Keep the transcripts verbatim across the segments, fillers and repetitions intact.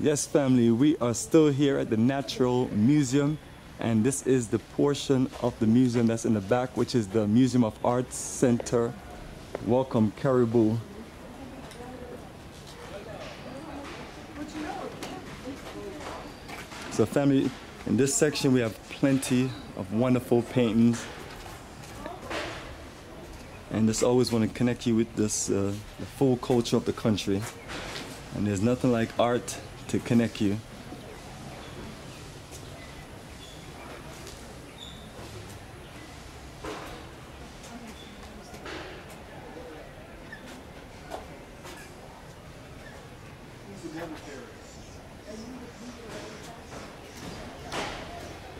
Yes, family, we are still here at the Natural Museum, and this is the portion of the museum that's in the back, which is the Museum of Arts Center. Welcome, Caribou. So family, in this section we have plenty of wonderful paintings, and just always want to connect you with this uh, the full culture of the country, and there's nothing like art to connect you.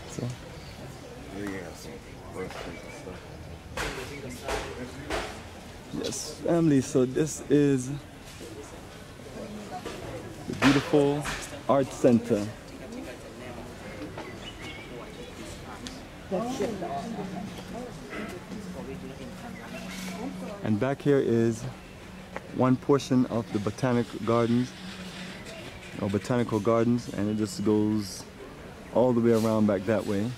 So. Yes, family, so this is the beautiful art center. And back here is one portion of the botanical gardens, or botanical gardens, and it just goes all the way around back that way.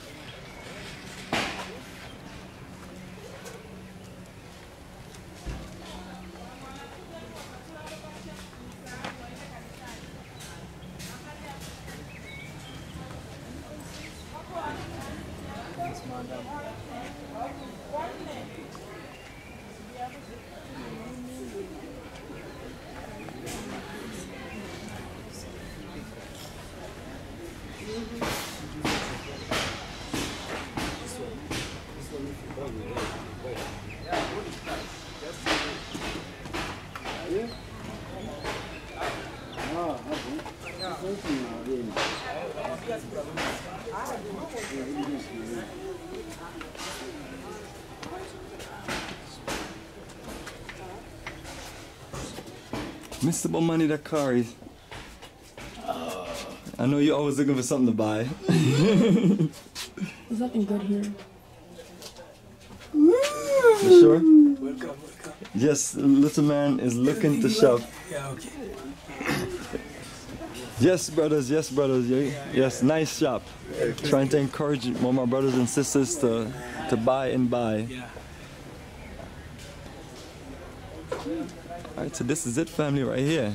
Mister Bomani Dakari, I know you're always looking for something to buy. There's nothing good here. For sure? Welcome, welcome. Yes, little man is looking to shop. Yeah, okay. Yes, brothers, yes, brothers. Yes, nice shop. Trying to encourage all my brothers and sisters to, to buy and buy. Alright, so this is it, family, right here.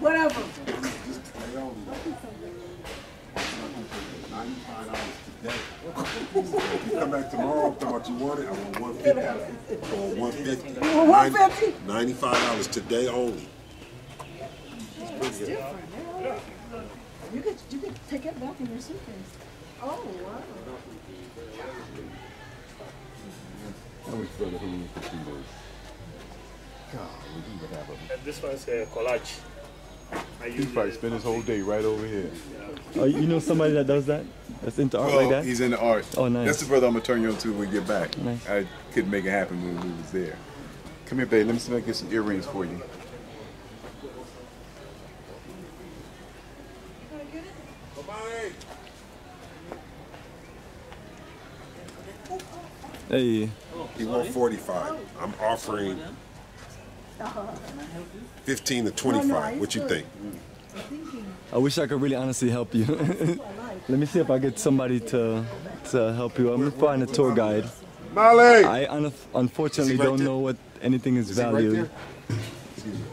Whatever. You come back tomorrow, talk about you want it, I want one fifty. Or one fifty. one fifty? ninety-five dollars today only. It's different. Yeah. You could you could take it back in your suitcase. Oh wow. How much for the one hundred fifty dollars? This one's a collage. He probably spent his whole day right over here. Oh, you know somebody that does that? That's into art well, like that? He's into art. Oh, nice. That's the brother I'm going to turn you on to when we get back. Nice. I couldn't make it happen when we was there. Come here, babe. Let me see if I can get some earrings for you. Hey. He won forty-five. I'm offering fifteen to twenty-five. What you think? I wish I could really honestly help you. Let me see if I get somebody to to help you. I'm gonna find a tour guide. Molly. I un unfortunately right don't there? know what anything is, is valued. Right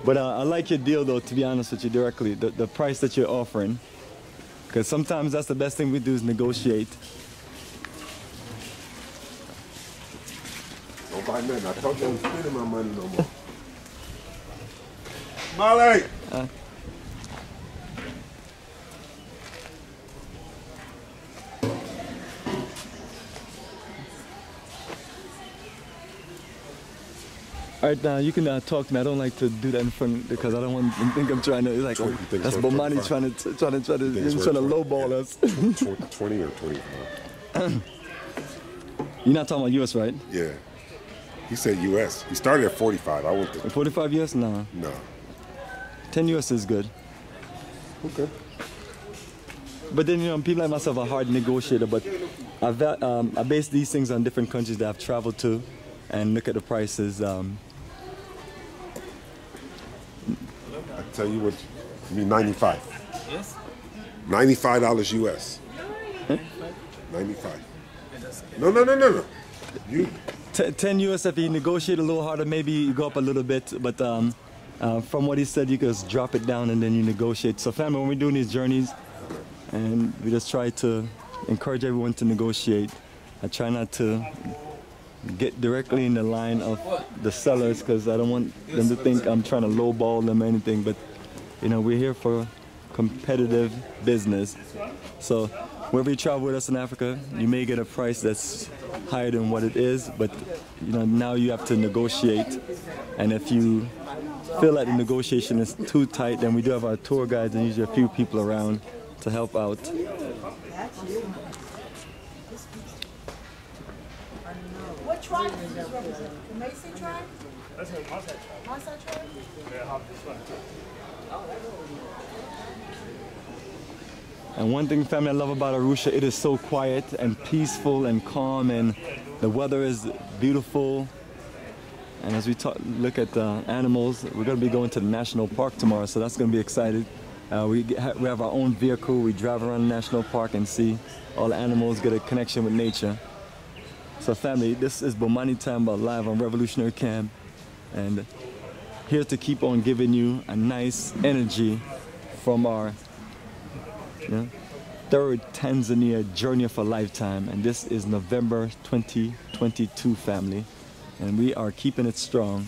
but uh, I like your deal though. To be honest with you, directly the the price that you're offering, because sometimes that's the best thing we do is negotiate. Don't buy nothing. I thought you were spending my money no more. Molly! Uh. All right, now you can uh, talk to me. I don't like to do that in front because I don't want them to think I'm trying to. It's like oh, that's Bomani trying to trying to try to trying to lowball yeah. us. Twenty or twenty-five. You're not talking about U S, right? Yeah. He said U S. He started at forty-five. I went to forty-five U S. No. No. ten U S is good. Okay. But then, you know, people like myself are hard negotiator, but I've, um, I base these things on different countries that I've traveled to and look at the prices. Um. I tell you what, you mean ninety-five. Yes? ninety-five dollars U S. Huh? ninety-five. No, no, no, no, no. You. T ten U S if you negotiate a little harder, maybe you go up a little bit, but um, uh, from what he said, you just drop it down and then you negotiate. So family, when we're doing these journeys, and we just try to encourage everyone to negotiate. I try not to get directly in the line of the sellers because I don't want them to think I'm trying to lowball them or anything, but you know, we're here for competitive business. So wherever you travel with us in Africa, you may get a price that's higher than what it is, but you know, now you have to negotiate. And if you feel like the negotiation is too tight, then we do have our tour guides and usually a few people around to help out. What tribe is this represent? The Mason tribe? That's a Maasai tribe. Maasai tribe? Yeah, I have this one. Oh, that's cool. And one thing, family, I love about Arusha, it is so quiet and peaceful and calm, and the weather is beautiful. And as we talk, look at the animals, we're going to be going to the national park tomorrow, so that's going to be exciting. Uh, we, ha we have our own vehicle, we drive around the national park and see all the animals, get a connection with nature. So family, this is Bomani Tyehimba live on Revolutionary Camp, and here to keep on giving you a nice energy from our you know, third Tanzania journey of a lifetime, and this is November twenty twenty-two, family, and we are keeping it strong.